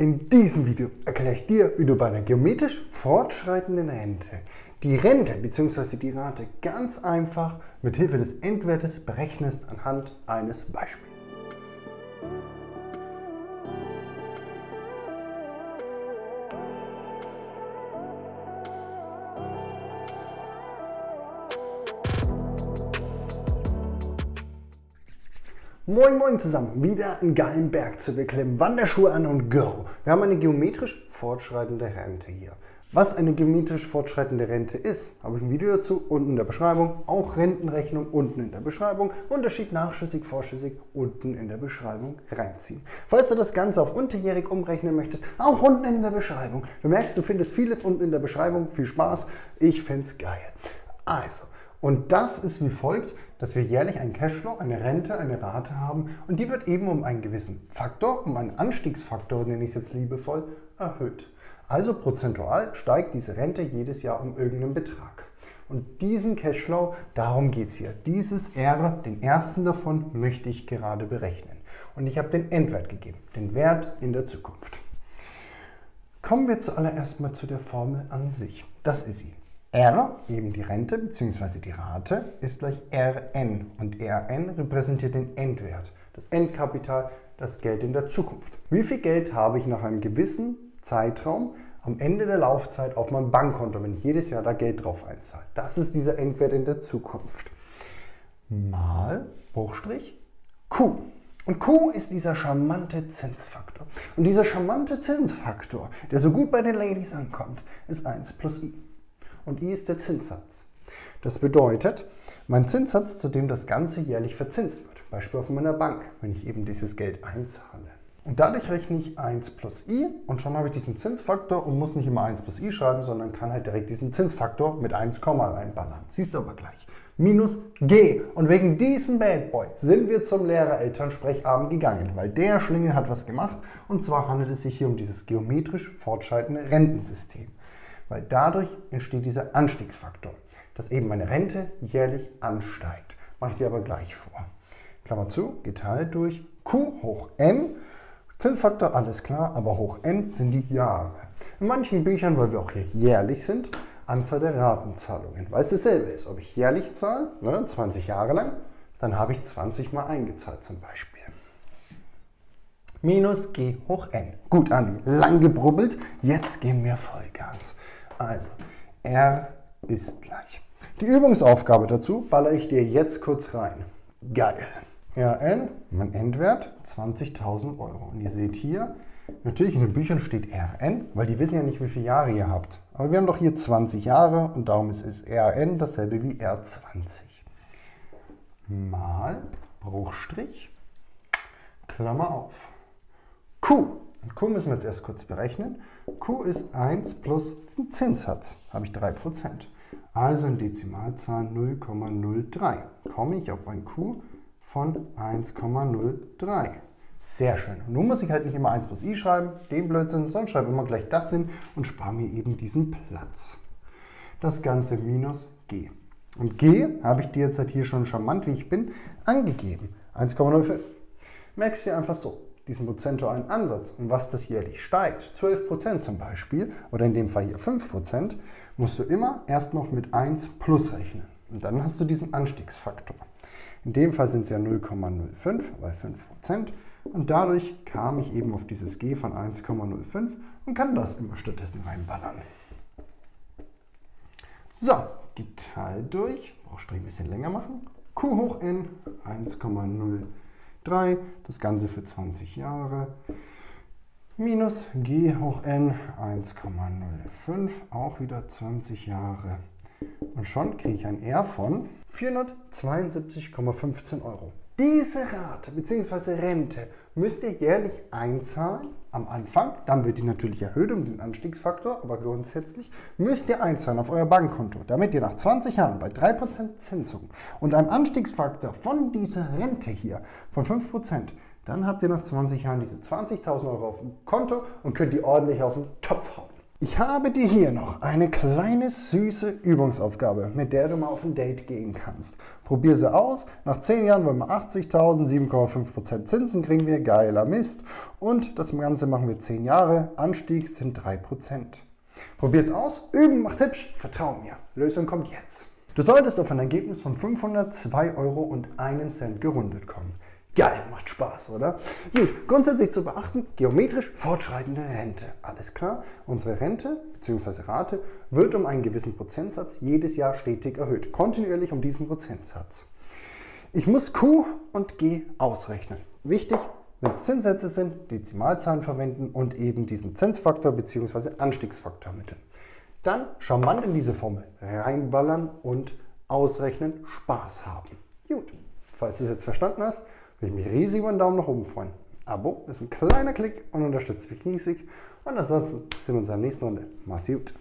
In diesem Video erkläre ich dir, wie du bei einer geometrisch fortschreitenden Rente die Rente bzw. die Rate ganz einfach mit Hilfe des Endwertes berechnest anhand eines Beispiels. Moin Moin zusammen, wieder einen geilen Berg zu beklimmen, Wanderschuhe an und go! Wir haben eine geometrisch fortschreitende Rente hier. Was eine geometrisch fortschreitende Rente ist, habe ich ein Video dazu unten in der Beschreibung, auch Rentenrechnung unten in der Beschreibung, Unterschied nachschüssig, vorschüssig unten in der Beschreibung reinziehen. Falls du das Ganze auf unterjährig umrechnen möchtest, auch unten in der Beschreibung. Du merkst, du findest vieles unten in der Beschreibung, viel Spaß, ich find's geil. Also, und das ist wie folgt, dass wir jährlich einen Cashflow, eine Rente, eine Rate haben und die wird eben um einen gewissen Faktor, um einen Anstiegsfaktor, nenne ich es jetzt liebevoll, erhöht. Also prozentual steigt diese Rente jedes Jahr um irgendeinen Betrag. Und diesen Cashflow, darum geht es hier. Dieses R, den ersten davon, möchte ich gerade berechnen. Und ich habe den Endwert gegeben, den Wert in der Zukunft. Kommen wir zuallererst mal zu der Formel an sich. Das ist sie. R, eben die Rente bzw. die Rate, ist gleich Rn und Rn repräsentiert den Endwert, das Endkapital, das Geld in der Zukunft. Wie viel Geld habe ich nach einem gewissen Zeitraum am Ende der Laufzeit auf meinem Bankkonto, wenn ich jedes Jahr da Geld drauf einzahle? Das ist dieser Endwert in der Zukunft. Mal, Bruchstrich, Q. Und Q ist dieser charmante Zinsfaktor. Und dieser charmante Zinsfaktor, der so gut bei den Ladies ankommt, ist 1 plus i. Und i ist der Zinssatz. Das bedeutet, mein Zinssatz, zu dem das Ganze jährlich verzinst wird, beispielsweise auf meiner Bank, wenn ich eben dieses Geld einzahle. Und dadurch rechne ich 1 plus i und schon habe ich diesen Zinsfaktor und muss nicht immer 1 plus i schreiben, sondern kann halt direkt diesen Zinsfaktor mit 1, reinballern. Siehst du aber gleich. Minus g. Und wegen diesem Bad Boy sind wir zum Lehrer-Eltern-Sprechabend gegangen, weil der Schlingel hat was gemacht und zwar handelt es sich hier um dieses geometrisch fortschreitende Rentensystem. Weil dadurch entsteht dieser Anstiegsfaktor, dass eben meine Rente jährlich ansteigt. Mache ich dir aber gleich vor. Klammer zu, geteilt durch Q hoch n. Zinsfaktor, alles klar, aber hoch n sind die Jahre. In manchen Büchern, weil wir auch hier jährlich sind, Anzahl der Ratenzahlungen. Weil es dasselbe ist, ob ich jährlich zahle, 20 Jahre lang, dann habe ich 20 mal eingezahlt zum Beispiel. Minus g hoch n. Gut, Andi, lang gebrubbelt, jetzt geben wir Vollgas. Also, R ist gleich. Die Übungsaufgabe dazu baller ich dir jetzt kurz rein. Geil. Rn, mein Endwert, 20.000 Euro. Und ihr seht hier, natürlich in den Büchern steht Rn, weil die wissen ja nicht, wie viele Jahre ihr habt. Aber wir haben doch hier 20 Jahre und darum ist es Rn dasselbe wie R20. Mal, Bruchstrich, Klammer auf. Q. Und Q müssen wir jetzt erst kurz berechnen. Q ist 1 plus den Zinssatz, habe ich 3%. Also in Dezimalzahl 0,03 komme ich auf ein Q von 1,03. Sehr schön. Und nun muss ich halt nicht immer 1 plus i schreiben, den Blödsinn, sondern schreibe immer gleich das hin und spare mir eben diesen Platz. Das Ganze minus g. Und g habe ich dir jetzt halt hier schon charmant, wie ich bin, angegeben. 1,05. Merkst du dir einfach so diesen prozentualen Ansatz und was das jährlich steigt, 12% zum Beispiel, oder in dem Fall hier 5%, musst du immer erst noch mit 1 plus rechnen. Und dann hast du diesen Anstiegsfaktor. In dem Fall sind es ja 0,05 bei 5% und dadurch kam ich eben auf dieses g von 1,05 und kann das immer stattdessen reinballern. So, geteilt durch, brauchst du ein bisschen länger machen, q hoch n, 1,05. 3, das Ganze für 20 Jahre, minus g hoch n, 1,05, auch wieder 20 Jahre. Und schon kriege ich ein R von 472,15 Euro. Diese Rate bzw. Rente müsst ihr jährlich einzahlen am Anfang, dann wird die natürlich erhöht um den Anstiegsfaktor, aber grundsätzlich müsst ihr einzahlen auf euer Bankkonto, damit ihr nach 20 Jahren bei 3% Zinsung und einem Anstiegsfaktor von dieser Rente hier von 5%, dann habt ihr nach 20 Jahren diese 20.000 Euro auf dem Konto und könnt die ordentlich auf den Topf hauen. Ich habe dir hier noch eine kleine süße Übungsaufgabe, mit der du mal auf ein Date gehen kannst. Probier sie aus. Nach 10 Jahren wollen wir 80.000, 7,5% Zinsen kriegen wir, geiler Mist. Und das Ganze machen wir 10 Jahre, Anstieg sind 3%. Probier es aus, üben macht hübsch, vertrau mir. Lösung kommt jetzt. Du solltest auf ein Ergebnis von 502,01 € gerundet kommen. Geil, macht Spaß, oder? Gut, grundsätzlich zu beachten, geometrisch fortschreitende Rente. Alles klar, unsere Rente bzw. Rate wird um einen gewissen Prozentsatz jedes Jahr stetig erhöht. Kontinuierlich um diesen Prozentsatz. Ich muss Q und G ausrechnen. Wichtig, wenn es Zinssätze sind, Dezimalzahlen verwenden und eben diesen Zinsfaktor bzw. Anstiegsfaktor mitteln. Dann charmant in diese Formel reinballern und ausrechnen, Spaß haben. Gut, falls du es jetzt verstanden hast, würde ich mich riesig über einen Daumen nach oben freuen. Abo ist ein kleiner Klick und unterstützt mich riesig. Und ansonsten sehen wir uns in der nächsten Runde. Mach's gut.